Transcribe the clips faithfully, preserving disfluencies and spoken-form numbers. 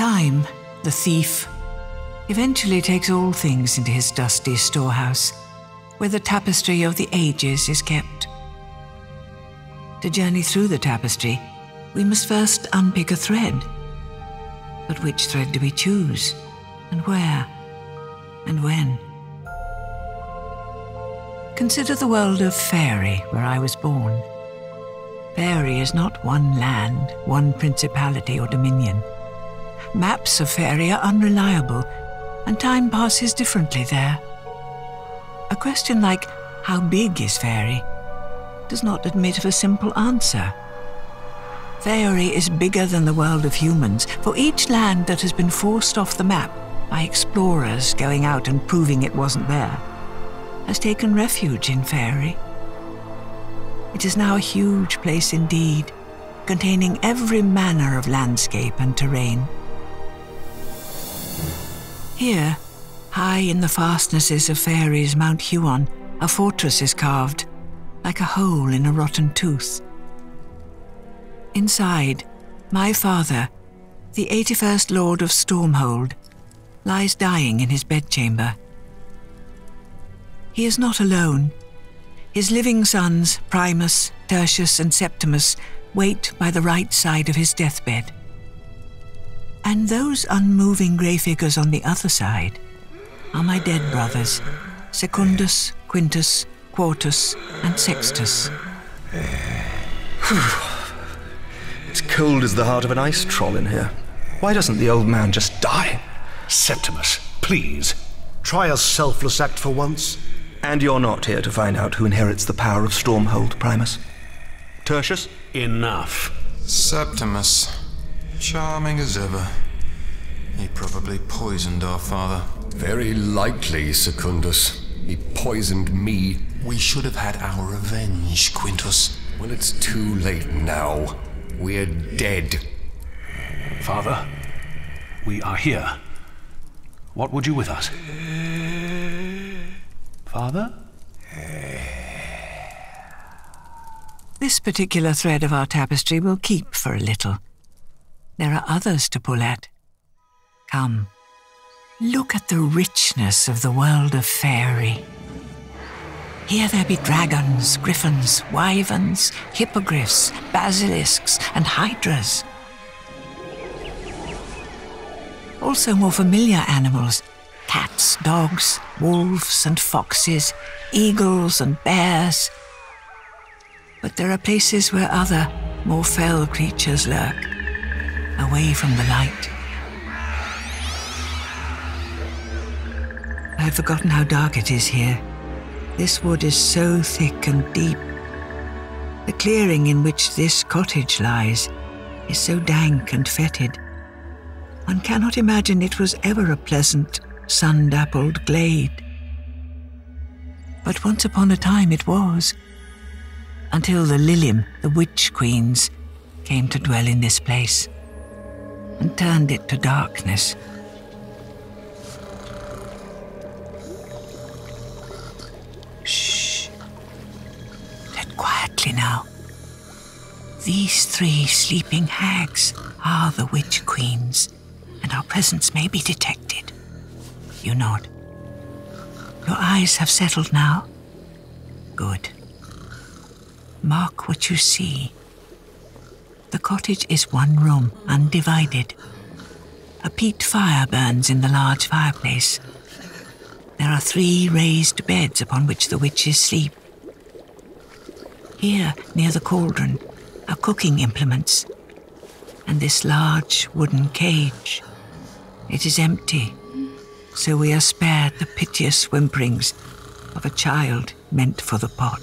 Time, the thief, eventually takes all things into his dusty storehouse, where the tapestry of the ages is kept. To journey through the tapestry, we must first unpick a thread. But which thread do we choose, and where, and when? Consider the world of Faerie, where I was born. Faerie is not one land, one principality or dominion. Maps of Faerie are unreliable, and time passes differently there. A question like, how big is Faerie, does not admit of a simple answer. Faerie is bigger than the world of humans, for each land that has been forced off the map by explorers going out and proving it wasn't there, has taken refuge in Faerie. It is now a huge place indeed, containing every manner of landscape and terrain. Here, high in the fastnesses of Faerie's Mount Huon, a fortress is carved, like a hole in a rotten tooth. Inside, my father, the eighty-first Lord of Stormhold, lies dying in his bedchamber. He is not alone. His living sons, Primus, Tertius, and Septimus, wait by the right side of his deathbed. And those unmoving grey figures on the other side are my dead brothers, Secundus, Quintus, Quartus, and Sextus. It's cold as the heart of an ice troll in here. Why doesn't the old man just die? Septimus, please, try a selfless act for once. And you're not here to find out who inherits the power of Stormhold, Primus. Tertius? Enough. Septimus. Charming as ever. He probably poisoned our father. Very likely, Secundus. He poisoned me. We should have had our revenge, Quintus. Well, it's too late now. We're dead. Father, we are here. What would you with us? Father? This particular thread of our tapestry we'll keep for a little. There are others to pull at. Come, look at the richness of the world of Faerie. Here there be dragons, griffins, wyverns, hippogriffs, basilisks, and hydras. Also more familiar animals, cats, dogs, wolves and foxes, eagles and bears. But there are places where other, more fell creatures lurk, away from the light. I have forgotten how dark it is here. This wood is so thick and deep. The clearing in which this cottage lies is so dank and fetid. One cannot imagine it was ever a pleasant, sun-dappled glade. But once upon a time it was. Until the Lilim, the witch queens, came to dwell in this place and turned it to darkness. Shh. Sit quietly now. These three sleeping hags are the witch queens, and our presence may be detected. You nod. Your eyes have settled now? Good. Mark what you see. The cottage is one room, undivided. A peat fire burns in the large fireplace. There are three raised beds upon which the witches sleep. Here, near the cauldron, are cooking implements, and this large wooden cage. It is empty, so we are spared the piteous whimperings of a child meant for the pot.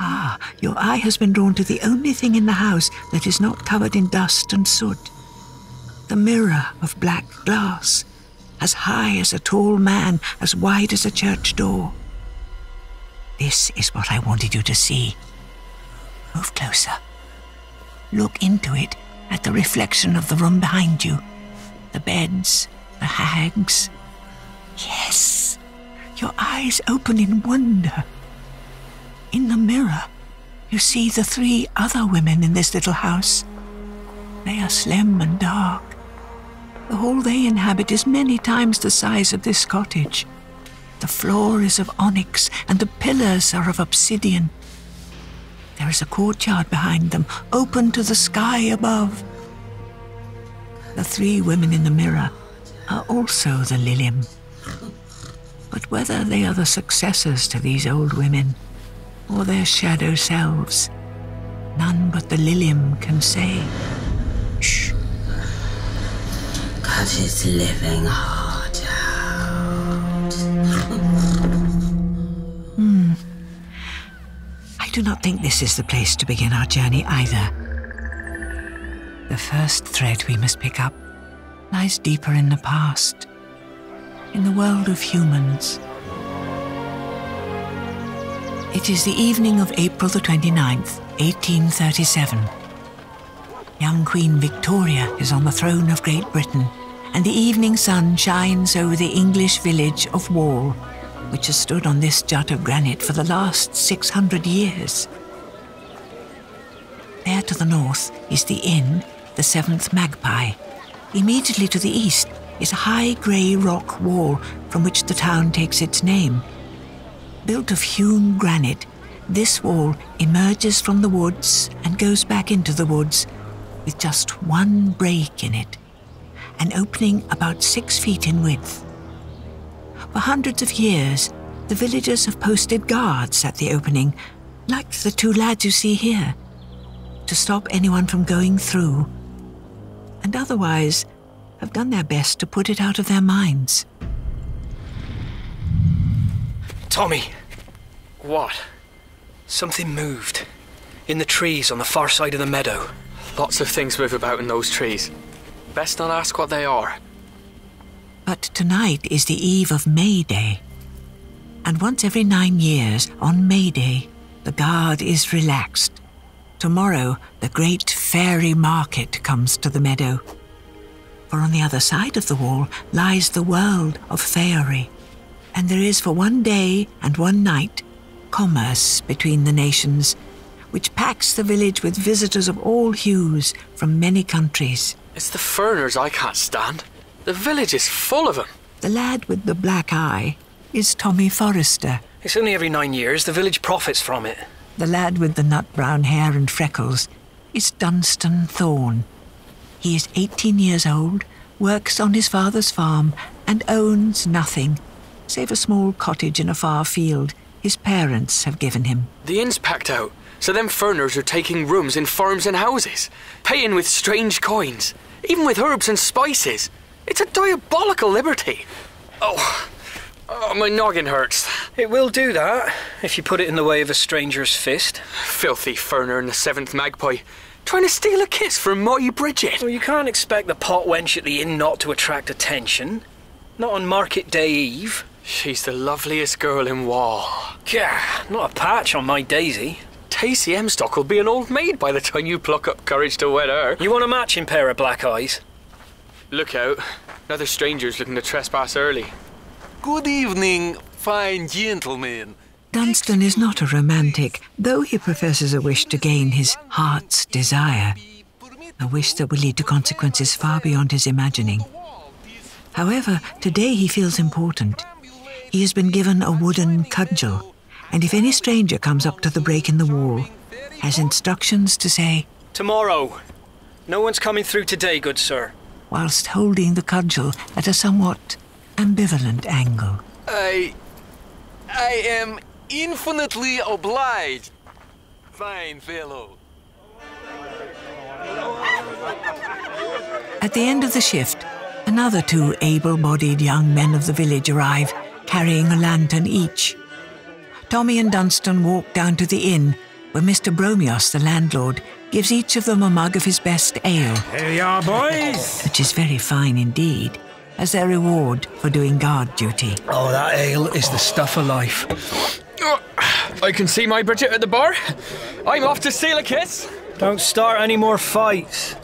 Ah, your eye has been drawn to the only thing in the house that is not covered in dust and soot. The mirror of black glass, as high as a tall man, as wide as a church door. This is what I wanted you to see. Move closer. Look into it at the reflection of the room behind you. The beds, the hags. Yes, your eyes open in wonder. In the mirror, you see the three other women in this little house. They are slim and dark. The hall they inhabit is many times the size of this cottage. The floor is of onyx, and the pillars are of obsidian. There is a courtyard behind them, open to the sky above. The three women in the mirror are also the Lilim. But whether they are the successors to these old women, or their shadow selves, none but the Lilim can say. Shh. Cut his living heart out. Hmm. I do not think this is the place to begin our journey either. The first thread we must pick up lies deeper in the past, in the world of humans. It is the evening of April the twenty-ninth, eighteen thirty-seven. Young Queen Victoria is on the throne of Great Britain, and the evening sun shines over the English village of Wall, which has stood on this jut of granite for the last six hundred years. There to the north is the inn, the Seventh Magpie. Immediately to the east is a high grey rock wall from which the town takes its name. Built of hewn granite, this wall emerges from the woods and goes back into the woods, with just one break in it, an opening about six feet in width. For hundreds of years, the villagers have posted guards at the opening, like the two lads you see here, to stop anyone from going through, and otherwise have done their best to put it out of their minds. Tommy! What? Something moved. In the trees on the far side of the meadow. Lots of things move about in those trees. Best not ask what they are. But tonight is the eve of May Day. And once every nine years, on May Day, the guard is relaxed. Tomorrow, the great Faerie market comes to the meadow. For on the other side of the wall lies the world of Faerie. And there is for one day and one night commerce between the nations, which packs the village with visitors of all hues from many countries. It's the foreigners I can't stand. The village is full of them. The lad with the black eye is Tommy Forrester. It's only every nine years. The village profits from it. The lad with the nut-brown hair and freckles is Dunstan Thorne. He is eighteen years old, works on his father's farm, and owns nothing, save a small cottage in a far field his parents have given him. The inn's packed out. So them foreigners are taking rooms in farms and houses, paying with strange coins, even with herbs and spices. It's a diabolical liberty. Oh, oh, my noggin hurts. It will do that, if you put it in the way of a stranger's fist. Filthy foreigner in the Seventh Magpie, trying to steal a kiss from Molly Bridget. Well, you can't expect the pot wench at the inn not to attract attention. Not on market day eve. She's the loveliest girl in Wall. Gah, not a patch on my daisy. Tacey Emstock will be an old maid by the time you pluck up courage to wed her. You want a matching pair of black eyes? Look out. Another stranger's looking to trespass early. Good evening, fine gentlemen. Dunstan is not a romantic, though he professes a wish to gain his heart's desire. A wish that will lead to consequences far beyond his imagining. However, today he feels important. He has been given a wooden cudgel, and if any stranger comes up to the break in the wall, has instructions to say, "Tomorrow. No one's coming through today, good sir," whilst holding the cudgel at a somewhat ambivalent angle. I... I am infinitely obliged, fine fellow. At the end of the shift, another two able-bodied young men of the village arrive, carrying a lantern each. Tommy and Dunstan walk down to the inn, where Mister Bromios, the landlord, gives each of them a mug of his best ale. Here you are, boys! Which is very fine indeed, as their reward for doing guard duty. Oh, that ale is the stuff of life. I can see my Bridget at the bar. I'm off to steal a kiss. Don't start any more fights.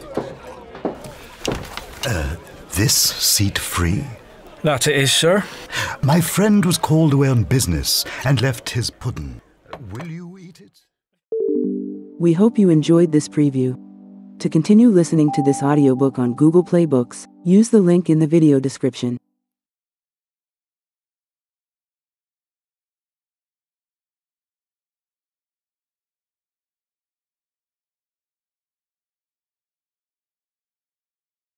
Uh, this seat free? That it is, sir. My friend was called away on business and left his pudding. Will you eat it? We hope you enjoyed this preview. To continue listening to this audiobook on Google Play Books, use the link in the video description.